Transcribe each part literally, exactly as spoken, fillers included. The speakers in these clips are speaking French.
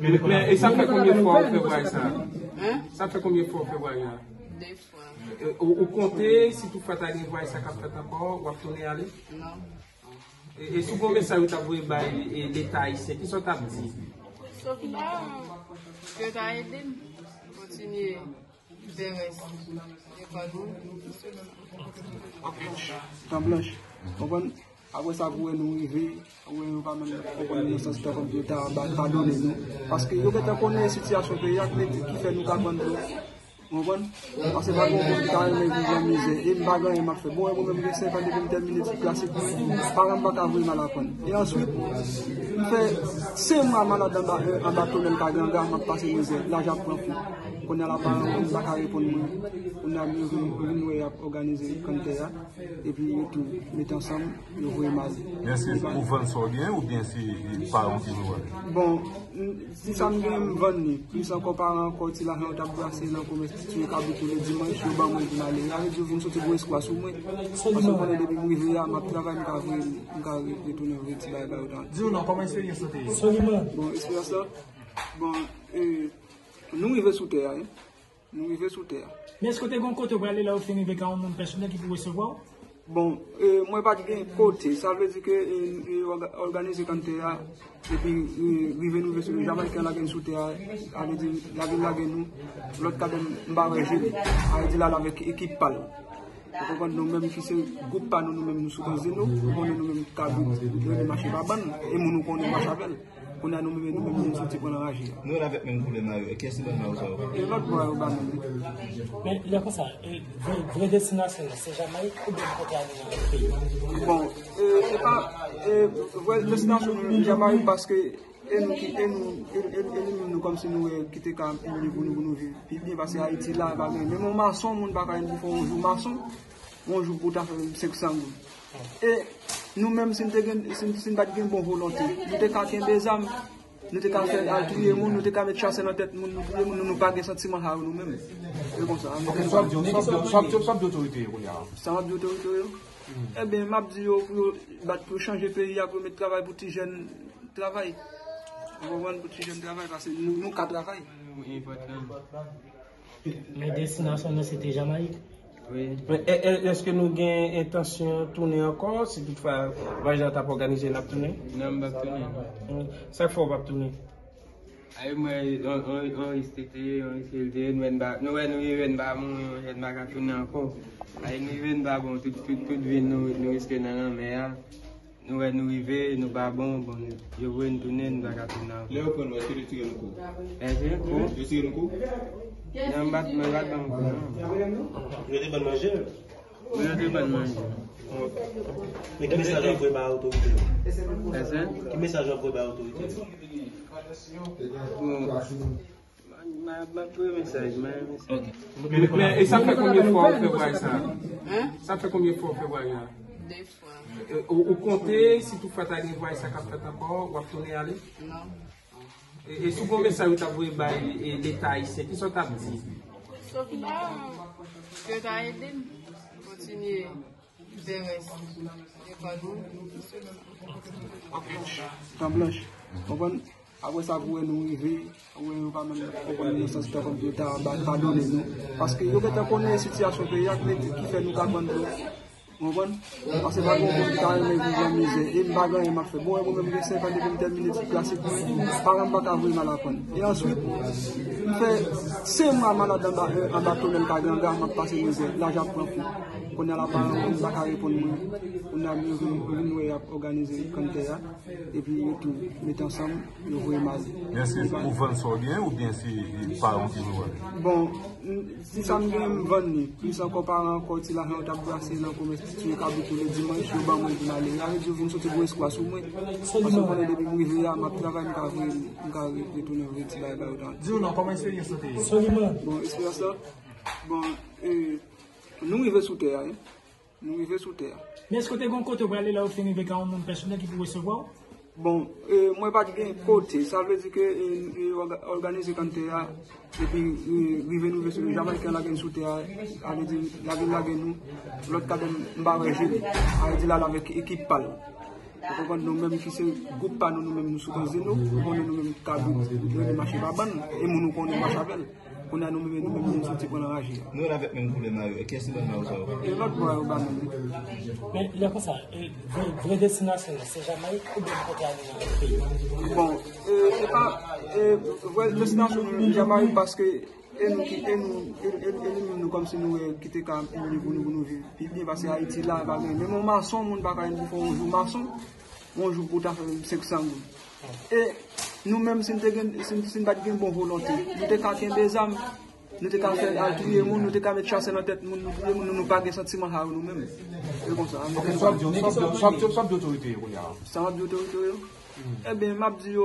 Mais, mais et ça fait combien de fois on fait voir ça? Hein? Ça fait combien de fois on fait voir ça? Deux fois. Au compter, si tout fait aller voir ça, qu'on fait encore, on va tourner aller? Non. Et souvent, mais ça, vous avez des détails, c'est qui sont à dire? Sauf que je t'ai aidé, continuer. Tant blanche, après ça, vous nous arrivez, vous pas même nous pardonner nous. Parce que vous connaissez la situation qui fait nous abandonner. Vous comprenez? Parce que pas vous amuser. Et bagarre m'a fait. Moi, moi-même, j'ai cinquante minutes classique. Parents pas avouer mal à prendre. Et ensuite, il fait cinq mois malade en bateau dans le Kaganga, m'a passé misère. Là, j'apprends tout. On a la barre, on a répondre, on a mieux organisé comme ça, et puis tout mettre ensemble, le voyez mal. Bien si vous vendez bien ou bien si vous parlez de bon, si ça me vend, plus encore par encore, si l'argent est brassé dans le commerce, si tous les dimanches, je vais aller, je vais me sortir pour escouade sur moi. Parce que depuis que je là, je travaille, je vais retourner au petit bail. Dis-nous, comment expérience ça? Bon, expérience ça? Bon, euh... nous vivons sous terre, hein? Nous vivons sous terre. Mais est-ce que tu as un côté où aller là où tu as un monde personnel qui peut recevoir? Bon, euh, moi pas de côté, ça veut dire que euh, organiser comme terre, et puis euh, vivre nous sur le Jamaïcain la gagne sous terre, avec la ville la gagne nous, l'autre cadre m'a régé, avec là avec équipe pal. Nous-mêmes qui sommes groupe pas nous-mêmes nous sommes nous, nous-mêmes tabou, nous marchons pas ban, et nous connaissons marche avec elle. On a nommé nous même sortir pour l'enrager. Nous on avait même problème là. Qu'est-ce que nous avons? Et l'autre point au bas. Mais il y a comme ça. Vraie destination, c'est Jamaïque ou bien côté algérien? Bon, c'est pas vraie destination Jamaïque parce que et nous qui nous comme si nous quitté quand nous pour nous vivre. Puis bien parce que Haïti là, mais mon maçon, mon bagage, il faut un jour maçon, un jour pour ta cinq cents. Et nous-mêmes, si nous n'avons pas de bonne volonté, nous devons faire des âmes, nous devons faire altruer, nous devons mettre chasser dans la tête, nous ne devons pas avoir de sentiments à nous-mêmes. C'est comme ça. Ça va d'autorité. Ça va d'autorité. Eh bien, je dis pour changer le pays, pour mettre travail pour les jeunes travail. On va pour les jeunes travail parce que nous, nous, travaillons. Mais destination, c'était Jamaïque. Oui. Mais est-ce que nous avons intention de tourner encore? Si toutefois, va y avoir organisé la tournée? Non, on va tourner. Chaque fois, on va tourner. Moi, on est on nous on pas, nous on pas, on pas tourner encore. Nous pas bon, tout vie nous nous risquons dans la mer. Nous nous arrivons, nous pas bon, bon, je veux nous tourner, nous pas tourner. Léo, on va tirer le coup. Je tire le coup. Je suis un bâtiment. Je suis un manger. Je suis un bon manger. Mais quel message vous avez à l'autorité? Quel message vous avez à l'autorité? Mais ça fait combien de fois on fait voir ça? Hein? Ça fait combien de fois on fait voir ça? Deux fois. Au compter, si tout fait aller voir ça, qu'on fait encore, on va tourner aller? Non. Et souvent, mais ça, vous avez des détails, c'est qui sont à dire? Sauf que je t'ai aidé, continuer de rester. Tant blanche, vous comprenez? Après ça, vous nous arrivez, vous pas même nous sentir comme vous avez pardonné nous. Parce que vous connaissez la situation qui fait nous abandonner. Vous comprenez? Parce que pas bon, vous avez amusé. Et bagarre m'a fait. Moi, moi-même, j'ai cinquante minutes classique. Parents pas avouer mal à prendre. Et ensuite, il fait cinq mois malade en bateau dans le Kaganga, m'a passé misère. Là, j'apprends tout. On a la barre, on a répondre. On a mieux organisé comme ça. Et puis tout mettre ensemble, le voyez mal. Bien si vous vendez bien ou bien si parents qui vous bon, si ça me vend, plus encore parents encore si l'argent est brassé dans le commerce. Si vous avez tous les dimanches, je vais aller. Je vais me sortir pour escouade sur moi. Parce que je vais depuis que je suis là, je travaille, je vais retourner au petit bail. Dis-nous, comment expérience ça? Bon, expérience ça? Bon, euh, nous vivons sous terre. Hein? Nous vivons sous terre. Mais est-ce que tu as un côté où aller là où tu as un monde personnel qui peut recevoir? Bon, euh, moi pas de côté, ça veut dire que euh, organiser comme terre, et puis euh, vivre nous sur le Jamaïcain la gagne sous terre, avec la ville la gagne nous, l'autre cadre m'a régé, avec là avec équipe pal. nous-mêmes qui sommes groupe pas nous-mêmes nous soutenons nous, on est nous-mêmes tabou, nous marchons pas ban et nous connaissons marche avec. On a nous-mêmes nous-mêmes sortis pour enrager. Nous on avait même problème là, qu'est-ce que nous avons? Et l'autre point au ban. Mais il y a quoi ça? Vraie destination, c'est Jamaïque ou bien côté algérien? Bon, c'est pas vraie destination Jamaïque parce que et nous qui nous comme si nous quitté quand nous pour nous vivre bien parce que Haïti là même mon maçon monde pas quand on joue maçon on joue pour cinq cents et nous même si nous pas de bonne volonté nous te ca tiens des âmes nous te ca faire altruer monde nous te ca mettre chasser dans tête monde nous nous pas de sentiment à nous même c'est comme ça ça d'autorité ça d'autorité et bien m'a dit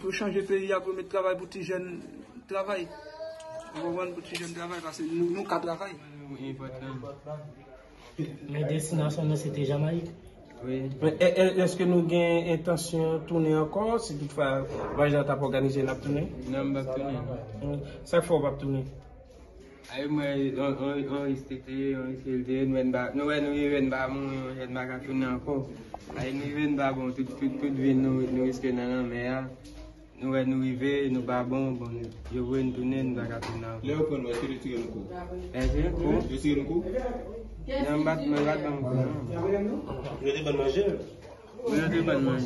pour changer pays pour mettre travail pour les jeunes travail. On va voir un petit jeune travail parce que nous, quatre travail. Mais destination, c'était Jamaïque. Oui. Est-ce que nous avons intention de tourner encore? Si toutefois, Vajan t'a organisé la tournée? Non, je ne vais pas tourner. Chaque fois, on va tourner. Moi, on est T T, on est C L D, nous ne sommes pas tourner encore. Nous ne sommes pas bon, toute vie, nous risquons d'aller en mer. Nous arrivons, nous babons, je veux une tournée, nous bagatons. Léopold, est-ce que tu tires le coup? Est-ce que tu tires le coup? Je tire le coup? Je ne vais pas manger. Je ne vais pas manger.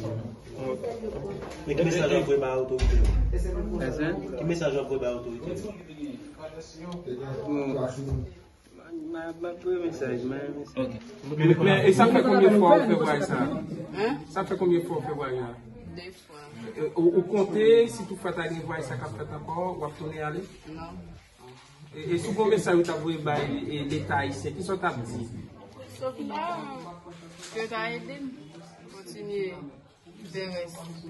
Mais quel message vous pouvez avoir à l'autorité? Quel message vous pouvez avoir à l'autorité? Mais ça fait combien de fois vous faites voir ça? Ça fait combien de fois vous faites voir ça? Deux fois. Euh, au, au compté, si tout fait arriver à ça capte encore, ou tourner aller? Non. Et, et souvent, mais ça vous avouez bah, les détails, c'est qui sont abdits? Sauf que tu as aidé, continuer de rester.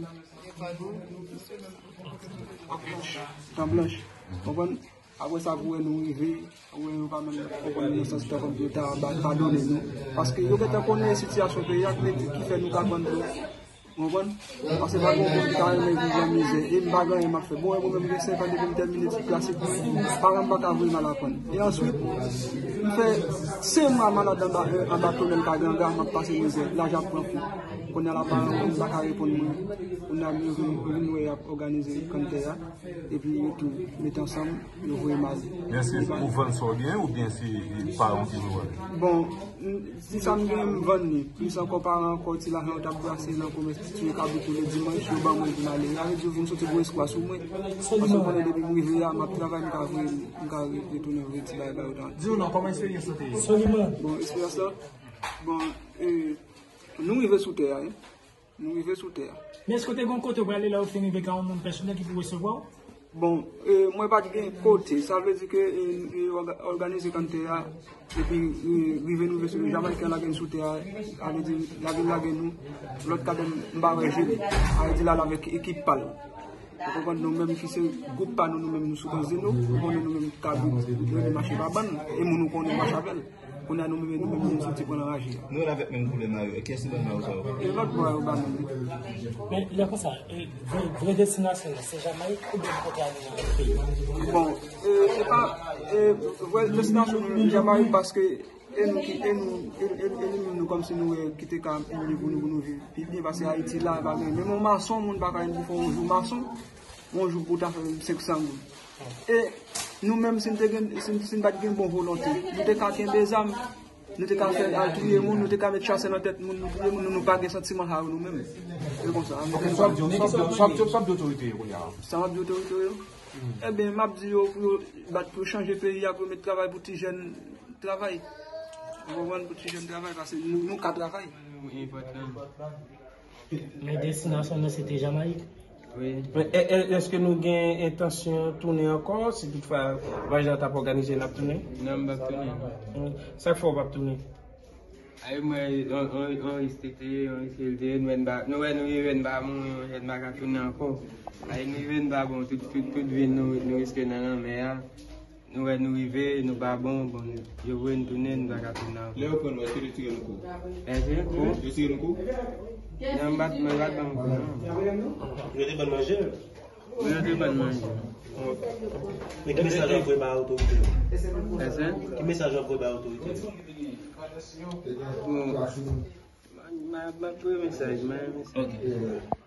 Ok. En blanche. Après ça, vous nous arriver, vous ne pas même nous parce que vous connaissez la situation qui fait nous abandonner. Vous comprenez? Parce que pas bon et bagage m'a fait. Bon, moi même cinquante minutes classique. Parents pas vous mal et ensuite, fait cinq mois malade en bateau même pas grand m'a passé misère. L'argent prend fou. On a la parole, on va répondre. On a nous organiser comme ça et puis tout mettre ensemble le voyez mal. Bien si vous vendez ça bien ou bien si parents qui vous bon, si ça me vend plus encore parents encore si l'argent t'a brassé dans commerce. Si tu es capable tous les dimanches, au bas moi je m'allais. Avec je vous sortez pour escouade sur moi. Parce que pendant depuis mon rivier, ma travail me carré, me carré retourner au petit là-bas dedans. Dis-nous comment expérience c'était. Absolument. Bon, expérience là. Bon, euh nous rivier sous terre, hein. Nous rivier sous terre. Mais est-ce que tu as un côté pour aller là où finir avec un monde personnel qui peut recevoir? Bon, euh, moi pas de côté, ça veut dire que euh, organiser quand tu et puis river nous sur le Jamaïcain la gagne sous terre, elle dit la gagne la gagne nous, l'autre cadre m'barré gérer, elle dit là avec équipe pal. Nous nous-mêmes qui sommes groupe pas nous-mêmes nous soutenons nous, on est nous-mêmes tabou, nous ne marchons pas ban et nous nous connaissons marche avec. On a nous-mêmes nous-mêmes sortis pour enrager. Nous on avait même problème là, qu'est-ce que nous avons? Et l'autre point au ban. Mais il y a quoi ça? Vraie destination, c'est Jamaïque ou bien côté algérien? Bon, c'est pas vraie destination Jamaïque parce que et nous qui nous nous comme si nous quitté quand nous pour nous vivre bien parce que Haïti là même mon maçon monde pas quand on joue maçon on joue pour cinq cents et nous-mêmes, si nous n'avons pas de bonne volonté, nous devons tirer des âmes, nous devons faire altruer, nous devons mettre chasser dans tête, nous ne nous pas de sentiment à nous-mêmes. C'est comme ça. Ça d'autorité, ça d'autorité. Eh bien, m'a dit pour changer pays, pour mettre travail pour les jeunes travail. On va voir pour les jeunes travail parce que nous quatre travail. Mais destination, c'était Jamaïque. Oui. Est-ce que nous avons intention de tourner encore? Si toutefois, Vajan t'a organisé la tournée? Non, je ne vais pas tourner. Chaque fois, on va tourner. Moi, on est T T, on est C L D, nous ne sommes pas tourner encore. Nous ne sommes pas toute vie, nous risquons d'aller en mer. Nous arrivons, nous babons, je veux une tournée, nous ne sommes pas tourner. Léopold, est-ce que tu tires le coup? Est-ce que tu tires le coup? Je ne vais pas manger. Je ne vais pas manger. Je ne vais pas manger. Mais quel message vous pouvez avoir à l'autorité? Quel message vous pouvez avoir à l'autorité? Je ne my, my real mixtapes, man. Okay. Yeah.